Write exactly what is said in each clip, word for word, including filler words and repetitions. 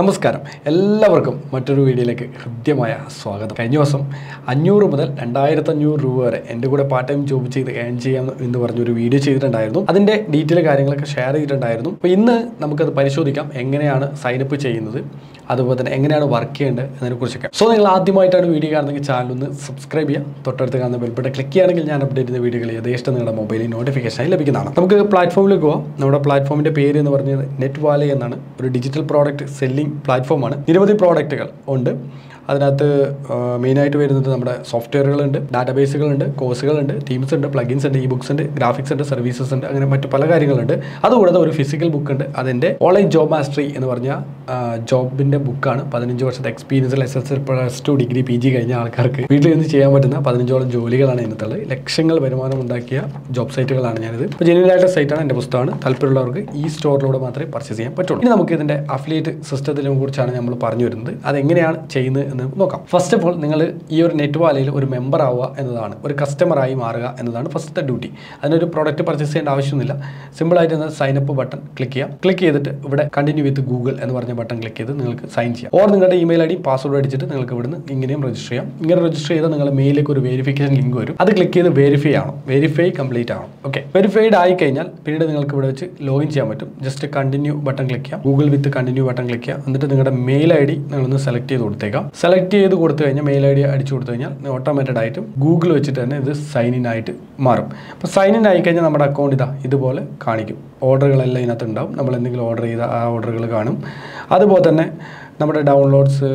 നമസ്കാരം എല്ലാവർക്കും മറ്റൊരു വീഡിയോയിലേക്ക് ഹൃദ്യമായ സ്വാഗതം. കഴിഞ്ഞ ദിവസം അഞ്ഞൂറ് മുതൽ രണ്ടായിരത്തി അഞ്ഞൂറ് രൂപ വരെ എൻ്റെ കൂടെ പാർട്ട് ടൈം ജോബ് ചെയ്ത് ഏൺ ചെയ്യാം എന്ന് പറഞ്ഞൊരു വീഡിയോ ചെയ്തിട്ടുണ്ടായിരുന്നു. അതിൻ്റെ ഡീറ്റെയിൽ കാര്യങ്ങളൊക്കെ ഷെയർ ചെയ്തിട്ടുണ്ടായിരുന്നു. അപ്പോൾ ഇന്ന് നമുക്കത് പരിശോധിക്കാം, എങ്ങനെയാണ് സൈനപ്പ് ചെയ്യുന്നത്, അതുപോലെ തന്നെ എങ്ങനെയാണ് വർക്ക് ചെയ്യേണ്ടത് എന്നതിനെക്കുറിച്ചൊക്കെ. സോ നിങ്ങൾ ആദ്യമായിട്ടാണ് വീഡിയോ കാണുന്നെങ്കിൽ ചാനലൊന്ന് സബ്സ്ക്രൈബ് ചെയ്യുക, തൊട്ടടുത്ത് കാണുന്ന ബെൽബട്ടൺ ക്ലിക്ക് ചെയ്യുകയാണെങ്കിൽ ഞാൻ അപ്ഡേറ്റ് ചെയ്ത വീഡിയോകൾ യഥേഷ്ടം നിങ്ങളുടെ മൊബൈലിൽ നോട്ടിഫിക്കേഷനായി ലഭിക്കുന്നതാണ്. നമുക്ക് പ്ലാറ്റ്ഫോമിൽ പോവാം. നമ്മുടെ പ്ലാറ്റ്ഫോമിൻ്റെ പേര് എന്ന് പറഞ്ഞത് നെറ്റ് വാലേ എന്നാണ്. ഒരു ഡിജിറ്റൽ പ്രോഡക്റ്റ് സെല്ലിംഗ് പ്ലാറ്റ്ഫോമാണ്. നിരവധി പ്രോഡക്റ്റുകൾ ഉണ്ട്. അതിനകത്ത് മെയിനായിട്ട് വരുന്നത് നമ്മുടെ സോഫ്റ്റ്വെയറുകളുണ്ട്, ഡാറ്റാബേസുകളുണ്ട്, കോഴ്സുകളുണ്ട്, തീംസ് ഉണ്ട്, പ്ലഗിൻസ് ഉണ്ട്, ഇ ബുക്സ് ഉണ്ട്, ഗ്രാഫിക്സ് ഉണ്ട്, സർവീസസ് ഉണ്ട്, അങ്ങനെ മറ്റു പല കാര്യങ്ങളുണ്ട്. അതുകൂടാതെ ഒരു ഫിസിക്കൽ ബുക്കുണ്ട്. അതിൻ്റെ ഓൺലൈൻ ജോബ് മാസ്റ്ററി എന്ന് പറഞ്ഞ ജോബിൻ്റെ ബുക്കാണ്. പതിനഞ്ച് വർഷത്തെ എക്സ്പീരിയൻസിൽ S S L plus two degree P G കഴിഞ്ഞ ആൾക്കാർക്ക് വീട്ടിൽ നിന്ന് ചെയ്യാൻ പറ്റുന്ന പതിനഞ്ചോളം ജോലികളാണ് ഇന്നത്തുള്ളത്. ലക്ഷങ്ങൾ വരുമാനം ഉണ്ടാക്കിയ ജോബ് സൈറ്റുകളാണ് ഞാനിത്. ഇപ്പോൾ ജെനുവിനായിട്ടുള്ള സൈറ്റാണ്, എൻ്റെ പുസ്തകമാണ്. താല്പര്യമുള്ളവർക്ക് ഈ സ്റ്റോറിലൂടെ മാത്രമേ പർച്ചേസ് ചെയ്യാൻ പറ്റുള്ളൂ. ഇനി നമുക്ക് ഇതിൻ്റെ അഫിലിയേറ്റ് സിസ്റ്റത്തിനെ കുറിച്ചാണ് നമ്മൾ പറഞ്ഞു വരുന്നത്. അതെങ്ങനെയാണ് ചെയ്യുന്നത് എന്ന് നോക്കാം. ഫസ്റ്റ് ഓഫ് ഓൾ, നിങ്ങൾ ഈ ഒരു നെറ്റ് വാലയിൽ ഒരു മെമ്പർ ആവുക എന്നതാണ്, ഒരു കസ്റ്റമറായി മാറുക എന്നതാണ് ഫസ്റ്റത്തെ ഡ്യൂട്ടി. അതിനൊരു പ്രോഡക്റ്റ് പർച്ചേസ് ചെയ്യേണ്ട ആവശ്യമൊന്നുമില്ല. സിമ്പിളായിട്ട് എന്നാൽ സൈനപ്പ് ബട്ടൺ ക്ലിക്ക് ചെയ്യാം. ക്ലിക്ക് ചെയ്തിട്ട് ഇവിടെ കണ്ടിന്യൂ വിത്ത് ഗൂഗിൾ എന്ന് പറഞ്ഞ ബട്ടൺ ക്ലിക്ക് ചെയ്ത് നിങ്ങൾക്ക് സൈൻ ചെയ്യാം. ഓർ നിങ്ങളുടെ ഇമെയിൽ ഐ ഡി പാസ്വേഡ് അടിച്ചിട്ട് നിങ്ങൾക്ക് ഇവിടുന്ന് ഇങ്ങനെയും രജിസ്റ്റർ ചെയ്യാം. ഇങ്ങനെ രജിസ്റ്റർ ചെയ്താൽ നിങ്ങളുടെ മെയിലേക്ക് ഒരു വെരിഫിക്കേഷൻ ലിങ്ക് വരും. അത് ക്ലിക്ക് ചെയ്ത് വെരിഫൈ ആണോ, വെരിഫൈ കംപ്ലീറ്റ് ആണോ, ഓക്കെ വെരിഫൈഡ് ആയി കഴിഞ്ഞാൽ പിന്നീട് നിങ്ങൾക്ക് ഇവിടെ വെച്ച് ലോഗിൻ ചെയ്യാൻ പറ്റും. ജസ്റ്റ് കണ്ടിന്യൂ ബട്ടൺ ക്ലിക്ക് ചെയ്യാം, Google with continue button click ചെയ്യാം. എന്നിട്ട് നിങ്ങളുടെ മെയിൽ ഐ ഡി നിങ്ങളൊന്ന് സെലക്ട് ചെയ്ത് കൊടുത്തേക്കാം. സെലക്ട് ചെയ്ത് കൊടുത്തു കഴിഞ്ഞാൽ മെയിൽ ഐ ഡി അടിച്ചു കൊടുത്തു കഴിഞ്ഞാൽ ഓട്ടോമാറ്റഡ് ആയിട്ട് ഗൂഗിൾ വെച്ചിട്ട് തന്നെ ഇത് സൈൻ ഇൻ ആയിട്ട് മാറും. അപ്പോൾ സൈൻ ഇൻ ആയി കഴിഞ്ഞാൽ നമ്മുടെ അക്കൗണ്ട് ഇതാ ഇതുപോലെ കാണിക്കും. ഓർഡറുകളെല്ലാം ഇതിനകത്ത് ഉണ്ടാവും. നമ്മൾ എന്തെങ്കിലും ഓർഡർ ചെയ്ത ആ ഓർഡറുകൾ കാണും. അതുപോലെ തന്നെ നമ്മുടെ ഡൗൺലോഡ്സ്,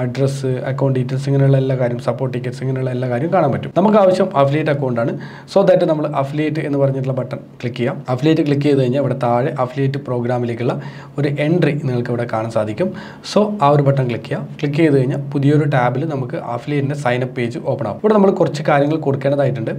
അഡ്രസ്സ്, അക്കൗണ്ട് ഡീറ്റെയിൽസ്, ഇങ്ങനെയുള്ള എല്ലാ കാര്യം, സപ്പോർട്ട് ടിക്കറ്റ്സ്, ഇങ്ങനെയുള്ള എല്ലാ കാര്യം കാണാൻ പറ്റും. നമുക്ക് ആവശ്യം അഫിലിയേറ്റ് അക്കൗണ്ടാണ്. സോ ദാറ്റ് നമ്മൾ അഫിലിയേറ്റ് എന്ന് പറഞ്ഞിട്ടുള്ള ബട്ടൺ ക്ലിക്ക് ചെയ്യാം. അഫിലിയേറ്റ് ക്ലിക്ക് ചെയ്ത് കഴിഞ്ഞാൽ ഇവിടെ താഴെ അഫിലിയേറ്റ് പ്രോഗ്രാമിലേക്കുള്ള ഒരു എൻട്രി നിങ്ങൾക്ക് ഇവിടെ കാണാൻ സാധിക്കും. സോ ആ ഒരു ബട്ടൺ ക്ലിക്ക് ചെയ്യാം. ക്ലിക്ക് ചെയ്ത് കഴിഞ്ഞാൽ പുതിയൊരു ടാബിൽ നമുക്ക് അഫിലിയേറ്റിൻ്റെ സൈനപ്പ് പേജ് ഓപ്പൺ ആകും. ഇവിടെ നമ്മൾ കുറച്ച് കാര്യങ്ങൾ കൊടുക്കേണ്ടതായിട്ടുണ്ട്.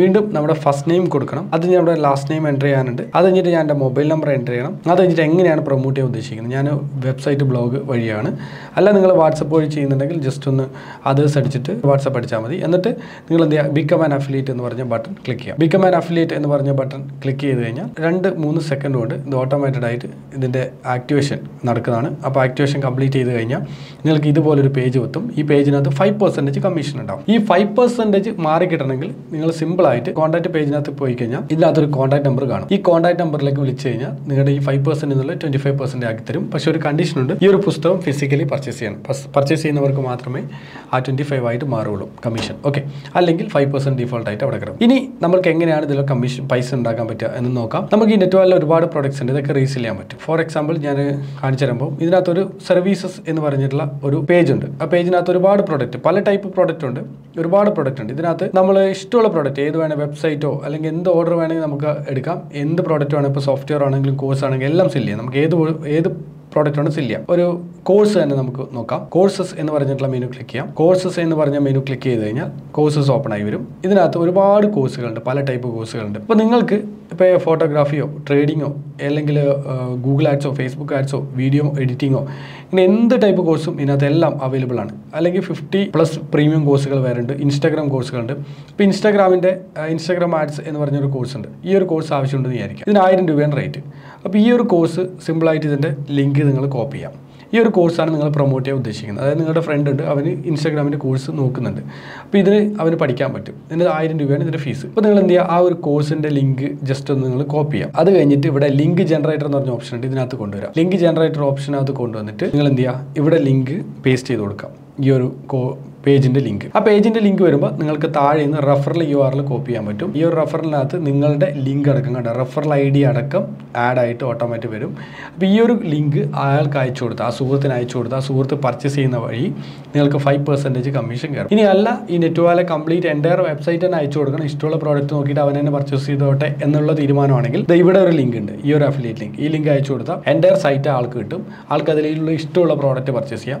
വീണ്ടും നമ്മുടെ ഫസ്റ്റ് നെയിം കൊടുക്കണം. അത് ഞാൻ ഇവിടെ ലാസ്റ്റ് നെയിം എൻ്റർ ചെയ്യാനുണ്ട്. അത് കഴിഞ്ഞിട്ട് ഞാൻ എൻ്റെ മൊബൈൽ നമ്പർ എൻ്റർ ചെയ്യണം. അത് കഴിഞ്ഞിട്ട് എങ്ങനെയാണ് പ്രൊമോട്ട് ചെയ്യാൻ ഉദ്ദേശിക്കുന്നത്, ഞാൻ വെബ്സൈറ്റ് ബ്ലോഗ് വഴി ാണ് അല്ല നിങ്ങൾ വാട്സപ്പ് വഴി ചെയ്യുന്നുണ്ടെങ്കിൽ ജസ്റ്റ് ഒന്ന് അതേഴ്സ് അടിച്ചിട്ട് വാട്സപ്പ് അടിച്ചാൽ മതി. എന്നിട്ട് നിങ്ങൾ എന്ത് ചെയ്യുക, ബിക്കം ആൻ അഫിലിയേറ്റ് എന്ന് പറഞ്ഞ ബട്ടൺ ക്ലിക്ക് ചെയ്യുക. ബിക്കം ആൻ അഫിലിയേറ്റ് എന്ന് പറഞ്ഞ ബട്ടൺ ക്ലിക്ക് ചെയ്ത് കഴിഞ്ഞാൽ രണ്ട് മൂന്ന് സെക്കൻഡ് കൊണ്ട് ഇത് ഓട്ടോമാറ്റഡ് ആയിട്ട് ഇതിൻ്റെ ആക്ടിവേഷൻ നടക്കുന്നതാണ്. അപ്പോൾ ആക്ടിവേഷൻ കംപ്ലീറ്റ് ചെയ്ത് കഴിഞ്ഞാൽ നിങ്ങൾക്ക് ഇതുപോലൊരു പേജ് എത്തും. ഈ പേജിനകത്ത് ഫൈവ് പെർസെൻറ്റേജ് കമ്മീഷൻ ഉണ്ടാവും. ഈ ഫൈവ് പെർസെൻറ്റേജ് മാറിക്കിട്ടണമെങ്കിൽ നിങ്ങൾ സിമ്പിളായിട്ട് കോൺടാക്ട് പേജിനകത്ത് പോയി കഴിഞ്ഞാൽ ഇതിനകത്തൊരു കോൺടാക്ട് നമ്പർ കാണും. ഈ കോൺടാക്ട് നമ്പറിലേക്ക് വിളിച്ചു കഴിഞ്ഞാൽ നിങ്ങളുടെ ഈ ഫൈവ് പെർസെൻറ്റ് എന്നുള്ള ട്വൻറ്റി ഫൈവ് പെർസെൻറ്റ് ആക്കി തരും. പക്ഷേ ഒരു കണ്ടീഷനുണ്ട്, ഈ ഒരു പുസ്തകം ഫിസിക്കലി പർച്ചേസ് ചെയ്യണം. പർച്ചേസ് ചെയ്യുന്നവർക്ക് മാത്രമേ ആ ട്വൻറ്റി ഫൈവ് ആയിട്ട് മാറുകയുള്ളൂ കമ്മീഷൻ, ഓക്കെ. അല്ലെങ്കിൽ ഫൈവ് പെർസെൻറ്റ് ഡിഫോൾട്ട് ആയിട്ട് അവിടെ കിടക്കും. ഇനി നമുക്ക് എങ്ങനെയാണ് ഇതിൽ കമ്മീഷൻ പൈസ ഉണ്ടാക്കാൻ പറ്റുക എന്ന് നോക്കാം. നമുക്ക് ഈ നെറ്റ് വാലിൽ ഒരുപാട് പ്രോഡക്റ്റ്സ് ഉണ്ട്, ഇതൊക്കെ റീസെൽ ചെയ്യാൻ പറ്റും. ഫോർ എക്സാമ്പിൾ ഞാൻ കാണിച്ചു തരുമ്പോൾ ഇതിനകത്തൊരു സർവീസസ് എന്ന് പറഞ്ഞിട്ടുള്ള ഒരു പേജ് ഉണ്ട്. ആ പേജിനകത്ത് ഒരുപാട് പ്രോഡക്റ്റ്, പല ടൈപ്പ് പ്രോഡക്റ്റ് ഉണ്ട്, ഒരുപാട് പ്രോഡക്റ്റ് ഉണ്ട്. ഇതിനകത്ത് നമ്മൾ ഇഷ്ടമുള്ള പ്രോഡക്റ്റ് ഏത് വേണേൽ, വെബ്സൈറ്റോ അല്ലെങ്കിൽ എന്ത് ഓർഡർ വേണമെങ്കിൽ നമുക്ക് എടുക്കാം. എന്ത് പ്രോഡക്റ്റ് വേണം, ഇപ്പോൾ സോഫ്റ്റ്വെയർ ആണെങ്കിലും കോഴ്സ് ആണെങ്കിലും എല്ലാം സെല്ല് ചെയ്യാം. നമുക്ക് ഏത് ഏത് പ്രോഡക്റ്റ് ആണ് സെല്ല് ചെയ്യാം. ഒരു കോഴ്സ് തന്നെ നമുക്ക് നോക്കാം. കോഴ്സസ് എന്ന് പറഞ്ഞിട്ടുള്ള മെനു ക്ലിക്ക് ചെയ്യാം. കോഴ്സസ് എന്ന് പറഞ്ഞ മെനു ക്ലിക്ക് ചെയ്ത് കഴിഞ്ഞാൽ കോഴ്സസ് ഓപ്പൺ ആയി വരും. ഇതിനകത്ത് ഒരുപാട് കോഴ്സുകളുണ്ട്, പല ടൈപ്പ് കോഴ്സുകളുണ്ട്. അപ്പോൾ നിങ്ങൾക്ക് ഇപ്പോൾ ഫോട്ടോഗ്രാഫിയോ ട്രേഡിങ്ങോ അല്ലെങ്കിൽ ഗൂഗിൾ ആഡ്സോ ഫേസ്ബുക്ക് ആഡ്സോ വീഡിയോ എഡിറ്റിങ്ങോ ഇങ്ങനെ എന്ത് ടൈപ്പ് കോഴ്സും ഇതിനകത്ത് എല്ലാം അവൈലബിൾ ആണ്. അല്ലെങ്കിൽ ഫിഫ്റ്റി പ്ലസ് പ്രീമിയം കോഴ്സുകൾ വേറെ ഉണ്ട്. ഇൻസ്റ്റാഗ്രാം കോഴ്സുകളുണ്ട്. ഇപ്പോൾ ഇൻസ്റ്റാഗ്രാമിൻ്റെ ഇൻസ്റ്റാഗ്രാം ആഡ്സ് എന്ന് പറഞ്ഞൊരു കോഴ്സുണ്ട്. ഈ ഒരു കോഴ്സ് ആവശ്യമുണ്ടെന്ന് വിചാരിക്കാം. ഇതിന് ആയിരം രൂപയാണ് റേറ്റ്. അപ്പോൾ ഈ ഒരു കോഴ്സ് സിമ്പിളായിട്ട് ഇതിൻ്റെ ലിങ്ക് നിങ്ങൾ കോപ്പി ചെയ്യാം. ഈ ഒരു കോഴ്സാണ് നിങ്ങൾ പ്രൊമോട്ട് ചെയ്യാൻ ഉദ്ദേശിക്കുന്നത്. അതായത് നിങ്ങളുടെ ഫ്രണ്ട് ഉണ്ട്, അവന് ഇൻസ്റ്റാഗ്രാമിൻ്റെ കോഴ്സ് നോക്കുന്നുണ്ട്. അപ്പോൾ ഇതിന് അവന് പഠിക്കാൻ പറ്റും. ഇതിന് ആയിരം രൂപയാണ് ഇതിൻ്റെ ഫീസ്. അപ്പോൾ നിങ്ങൾ എന്ത് ചെയ്യുക, ആ ഒരു കോഴ്സിൻ്റെ ലിങ്ക് ജസ്റ്റ് ഒന്ന് നിങ്ങൾ കോപ്പി ചെയ്യാം. അത് കഴിഞ്ഞിട്ട് ഇവിടെ ലിങ്ക് ജനറേറ്റർ എന്ന് പറഞ്ഞ ഓപ്ഷൻ ഉണ്ട്, ഇതിനകത്ത് കൊണ്ടുവരാം. ലിങ്ക് ജനറേറ്റർ ഓപ്ഷനകത്ത് കൊണ്ടുവന്നിട്ട് നിങ്ങൾ എന്ത് ചെയ്യുക, ഇവിടെ ലിങ്ക് പേസ്റ്റ് ചെയ്ത് കൊടുക്കാം. ഈ ഒരു കോ പേജിൻ്റെ ലിങ്ക്, ആ പേജിൻ്റെ ലിങ്ക് വരുമ്പോൾ നിങ്ങൾക്ക് താഴെ നിന്ന് റഫറൽ യു ആറിൽ കോപ്പി ചെയ്യാൻ പറ്റും. ഈ ഒരു റഫറിനകത്ത് നിങ്ങളുടെ ലിങ്ക് അടക്കം കണ്ട റഫറൽ ഐ ഡി അടക്കം ആഡ് ആയിട്ട് ഓട്ടോമാറ്റിക് വരും. അപ്പോൾ ഈ ഒരു ലിങ്ക് അയാൾക്ക് അയച്ചു കൊടുത്ത്, ആ സുഹൃത്തിന് അയച്ചു കൊടുത്ത്, ആ സുഹൃത്ത് പർച്ചേസ് ചെയ്യുന്ന വഴി നിങ്ങൾക്ക് ഫൈവ് പെർസെൻറ്റേജ് കമ്മീഷൻ കയറും. ഇനി അല്ല, ഈ നെറ്റ് വാല കംപ്ലീറ്റ് എൻ്റയർ വെബ്സൈറ്റ് തന്നെ അയച്ചു കൊടുക്കണം, ഇഷ്ടമുള്ള പ്രോഡക്റ്റ് നോക്കിയിട്ട് അവൻ തന്നെ പർച്ചേസ് ചെയ്തോട്ടെ എന്നുള്ള തീരുമാനമാണെങ്കിൽ ഇവിടെ ഒരു ലിങ്ക് ഉണ്ട്, ഈ ഒരു അഫിലിയേറ്റ് ലിങ്ക്. ഈ ലിങ്ക് അയച്ചു കൊടുത്താൽ എൻ്റയർ സൈറ്റ് ആൾക്ക് കിട്ടും. ആൾക്ക് അതിലുള്ള ഇഷ്ടമുള്ള പ്രോഡക്റ്റ് പർച്ചേസ് ചെയ്യാം.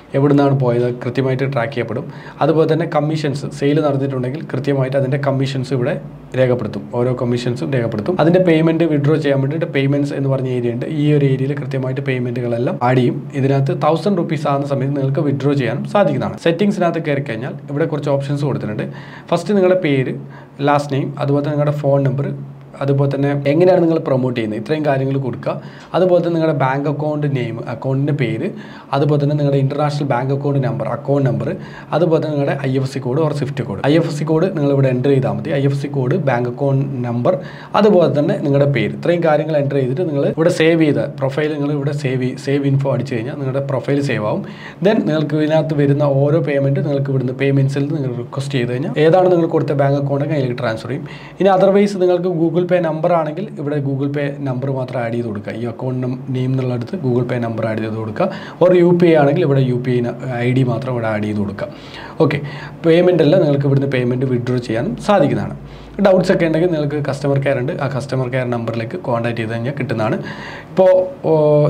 എവിടുന്നാണ് പോയത് കൃത്യമായിട്ട് ട്രാക്ക് ചെയ്യപ്പെടും. അതുപോലെ തന്നെ കമ്മീഷൻസ് സെയിൽ നടന്നിട്ടുണ്ടെങ്കിൽ കൃത്യമായിട്ട് അതിന്റെ കമ്മീഷൻസ് ഇവിടെ രേഖപ്പെടുത്തും. ഓരോ കമ്മീഷൻസും രേഖപ്പെടുത്തും. അതിന്റെ പേയ്മെന്റ് വിഡ്രോ ചെയ്യാൻ വേണ്ടിയിട്ട് പേയ്മെന്റ്സ് എന്ന് പറഞ്ഞ ഏരിയ ഉണ്ട്. ഈ ഒരു ഏരിയയിൽ കൃത്യമായിട്ട് പേയ്മെന്റുകളെല്ലാം ആഡ് ചെയ്യും. ഇതിനകത്ത് തൗസൻഡ് റുപ്പീസ് ആവുന്ന സമയത്ത് നിങ്ങൾക്ക് വിഡ്രോ ചെയ്യാനും സാധിക്കുന്നതാണ്. സെറ്റിംഗ്സിനകത്ത് കയറി കഴിഞ്ഞാൽ ഇവിടെ കുറച്ച് ഓപ്ഷൻസ് കൊടുത്തിട്ടുണ്ട്. ഫസ്റ്റ് നിങ്ങളുടെ പേര്, ലാസ്റ്റ് നെയിം, അതുപോലെ തന്നെ നിങ്ങളുടെ ഫോൺ നമ്പർ, അതുപോലെ തന്നെ എങ്ങനെയാണ് നിങ്ങൾ പ്രൊമോട്ട് ചെയ്യുന്നത്, ഇത്രയും കാര്യങ്ങൾ കൊടുക്കുക. അതുപോലെ തന്നെ നിങ്ങളുടെ ബാങ്ക് അക്കൗണ്ട് നെയിം, അക്കൗണ്ടിൻ്റെ പേര്, അതുപോലെ തന്നെ നിങ്ങളുടെ international bank account number, account number, അതുപോലെ തന്നെ നിങ്ങളുടെ I F C code or swift code. I F C code നിങ്ങൾ ഇവിടെ എൻ്റർ ചെയ്താൽ മതി. I F C code, bank account number, അതുപോലെ തന്നെ നിങ്ങളുടെ പേര്, ഇത്രയും കാര്യങ്ങൾ എൻ്റർ ചെയ്തിട്ട് നിങ്ങൾ ഇവിടെ സേവ് ചെയ്ത പ്രൊഫൈൽ നിങ്ങൾ ഇവിടെ സേവ് സേവ് ഇൻഫോ അടിച്ചു കഴിഞ്ഞാൽ നിങ്ങളുടെ പ്രൊഫൈൽ സേവ് ആവും. ദെൻ നിങ്ങൾക്ക് ഇതിനകത്ത് വരുന്ന ഓരോ പേയ്മെൻറ്റ് നിങ്ങൾക്ക് ഇവിടുന്ന് പേയ്മെൻറ്റ്സിൽ നിങ്ങൾ റിക്വസ്റ്റ് ചെയ്ത് കഴിഞ്ഞാൽ ഏതാണ് നിങ്ങൾ കൊടുത്ത ബാങ്ക് അക്കൗണ്ട് കയ്യിലേക്ക് ട്രാൻസ്ഫർ ചെയ്യും. ഇനി അതർവൈസ് നിങ്ങൾക്ക് ഗൂഗിൾ പേ നമ്പർ ആണെങ്കിൽ ഇവിടെ ഗൂഗിൾ പേ നമ്പർ മാത്രം ആഡ് ചെയ്ത് കൊടുക്കുക. ഈ അക്കൗണ്ട് നെയിം എന്നുള്ള അടുത്ത് ഗൂഗിൾ പേ നമ്പർ ആഡ് ചെയ്ത് കൊടുക്കുക. ഓർ യു പി ഐ ആണെങ്കിൽ ഇവിടെ U P I I D മാത്രം ഇവിടെ ആഡ് ചെയ്ത് കൊടുക്കുക. ഓക്കെ, പേയ്മെൻ്റ് എല്ലാം നിങ്ങൾക്ക് ഇവിടുന്ന് പേയ്മെൻറ്റ് വിഡ്രോ ചെയ്യാനും സാധിക്കുന്നതാണ്. ഡൗട്ട്സ് ഒക്കെ ഉണ്ടെങ്കിൽ നിങ്ങൾക്ക് കസ്റ്റമർ കെയർ ഉണ്ട്. ആ കസ്റ്റമർ കെയർ നമ്പറിലേക്ക് കോൺടാക്ട് ചെയ്ത് കഴിഞ്ഞാൽ കിട്ടുന്നതാണ്. ഇപ്പോൾ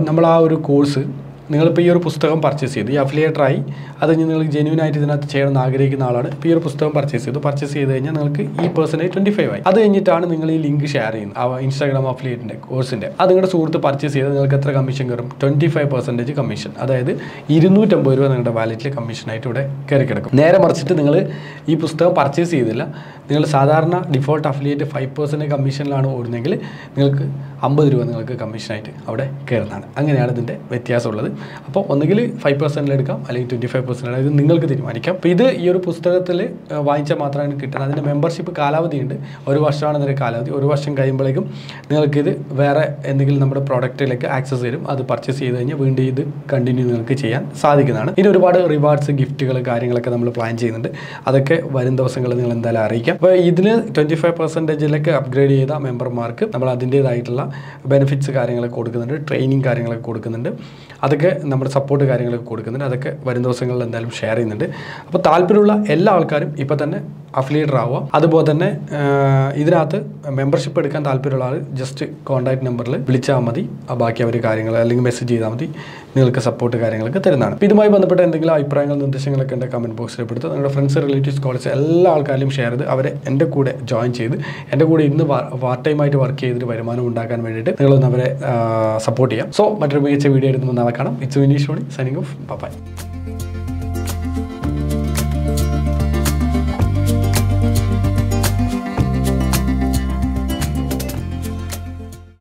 നമ്മൾ ആ ഒരു കോഴ്സ് നിങ്ങളിപ്പോൾ ഈ ഒരു പുസ്തകം പർച്ചേസ് ചെയ്തു, ഈ അഫിലിയേറ്ററായി, അത് കഴിഞ്ഞ് നിങ്ങൾ ജെന്യൂനായിട്ട് ഇതിനകത്ത് ചെയ്യണമെന്ന് ആഗ്രഹിക്കുന്ന ആളാണ്. ഇപ്പോൾ ഈ ഒരു പുസ്തകം പർച്ചേസ് ചെയ്തു, പർച്ചേസ് ചെയ്ത് കഴിഞ്ഞാൽ നിങ്ങൾക്ക് ഈ പേഴ്സണേജ് ട്വൻറ്റി ഫൈവ് ആയി. അത് കഴിഞ്ഞിട്ടാണ് നിങ്ങൾ ഈ ലിങ്ക് ഷെയർ ചെയ്യുന്നത് ആ ഇൻസ്റ്റാഗ്രാം അഫിലിയേറ്റിൻ്റെ കോഴ്സിൻ്റെ. അത് നിങ്ങളുടെ സുഹൃത്ത് പർച്ചേസ് ചെയ്താൽ നിങ്ങൾക്ക് എത്ര കമ്മീഷൻ കയറും? ട്വൻറ്റി ഫൈവ് പെർസെൻറ്റേജ് കമ്മീഷൻ, അതായത് ഇരുന്നൂറ്റമ്പത് രൂപ നിങ്ങളുടെ വാലറ്റിൽ കമ്മീഷനായിട്ട് ഇവിടെ കയറി കിടക്കും. നേരെ മറിച്ചിട്ട് നിങ്ങൾ ഈ പുസ്തകം പർച്ചേസ് ചെയ്തില്ല, നിങ്ങൾ സാധാരണ ഡിഫോൾട്ട് അഫിലിയേറ്റ് ഫൈവ് പെർസെൻറ്റ് കമ്മീഷനിലാണ് ഓടുന്നതെങ്കിൽ നിങ്ങൾക്ക് അമ്പത് രൂപ നിങ്ങൾക്ക് കമ്മീഷനായിട്ട് അവിടെ കയറുന്നതാണ്. അങ്ങനെയാണ് ഇതിൻ്റെ വ്യത്യാസമുള്ളത്. അപ്പോൾ ഒന്നുകിൽ ഫൈവ് പെർസെൻറ്റിൽ എടുക്കാം, അല്ലെങ്കിൽ ട്വൻറ്റി ഫൈവ് പെർസെൻറ്റ്, അതായത് നിങ്ങൾക്ക് തീരുമാനിക്കാം. അപ്പോൾ ഇത് ഈ ഒരു പുസ്തകത്തിൽ വായിച്ചാൽ മാത്രമാണ് കിട്ടുന്നത്. അതിൻ്റെ മെമ്പർഷിപ്പ് കാലാവധിയുണ്ട്, ഒരു വർഷമാണ് അതിൻ്റെ കാലാവധി. ഒരു വർഷം കഴിയുമ്പോഴേക്കും നിങ്ങൾക്കിത് വേറെ എന്തെങ്കിലും നമ്മുടെ പ്രോഡക്റ്റിലേക്ക് ആക്സസ് തരും. അത് പർച്ചേസ് ചെയ്ത് കഴിഞ്ഞാൽ വീണ്ടും ഇത് കണ്ടിന്യൂ നിങ്ങൾക്ക് ചെയ്യാൻ സാധിക്കുന്നതാണ്. ഇനി ഒരുപാട് റിവാർഡ്സ്, ഗിഫ്റ്റുകൾ, കാര്യങ്ങളൊക്കെ നമ്മൾ പ്ലാൻ ചെയ്യുന്നുണ്ട്. അതൊക്കെ വരും ദിവസങ്ങളിൽ നിങ്ങൾ എന്തായാലും അറിയിക്കാം. അപ്പോൾ ഇതിന് ട്വൻറ്റി ഫൈവ് പെർസെൻറ്റേജിലേക്ക് അപ്ഗ്രേഡ് ചെയ്ത മെമ്പർമാർക്ക് നമ്മൾ അതിൻ്റേതായിട്ടുള്ള ബെനിഫിറ്റ്സ് കാര്യങ്ങളൊക്കെ കൊടുക്കുന്നുണ്ട്, ട്രെയിനിങ് കാര്യങ്ങളൊക്കെ കൊടുക്കുന്നുണ്ട്, അതൊക്കെ നമ്മുടെ സപ്പോർട്ട് കാര്യങ്ങളൊക്കെ കൊടുക്കുന്നുണ്ട്. അതൊക്കെ വരും ദിവസങ്ങളിൽ എന്തായാലും ഷെയർ ചെയ്യുന്നുണ്ട്. അപ്പോൾ താല്പര്യമുള്ള എല്ലാ ആൾക്കാരും ഇപ്പോൾ തന്നെ അഫിലിയേറ്റർ ആവുക. അതുപോലെ തന്നെ ഇതിനകത്ത് മെമ്പർഷിപ്പ് എടുക്കാൻ താല്പര്യമുള്ള ആൾ ജസ്റ്റ് കോൺടാക്ട് നമ്പറിൽ വിളിച്ചാൽ മതി. ബാക്കി അവർ കാര്യങ്ങൾ അല്ലെങ്കിൽ മെസ്സേജ് ചെയ്താൽ മതി, നിങ്ങൾക്ക് സപ്പോർട്ട് കാര്യങ്ങളൊക്കെ തരുന്നതാണ്. അപ്പോൾ ഇതുമായി ബന്ധപ്പെട്ട എന്തെങ്കിലും അഭിപ്രായങ്ങൾ, നിർദ്ദേശങ്ങളൊക്കെ എൻ്റെ കമൻറ്റ് ബോക്സിൽ പെടുത്തുക. നിങ്ങളുടെ ഫ്രണ്ട്സ്, റിലേറ്റീവ്സ്, കോളേജ് എല്ലാ ആൾക്കാരും ഷെയർ ചെയ്ത് അവരെ എൻ്റെ കൂടെ ജോയിൻ ചെയ്ത് എൻ്റെ കൂടെ ഇന്ന് പാർട്ട് ടൈമായിട്ട് വർക്ക് ചെയ്തിട്ട് വരുമാനം ഉണ്ടാക്കാൻ വേണ്ടിയിട്ട് നിങ്ങളൊന്ന് അവരെ സപ്പോർട്ട് ചെയ്യാം. സോ മറ്റൊരു മികച്ച വീഡിയോ എടുത്ത് നാളെ കാണാം. It's Vineesh signing off. By.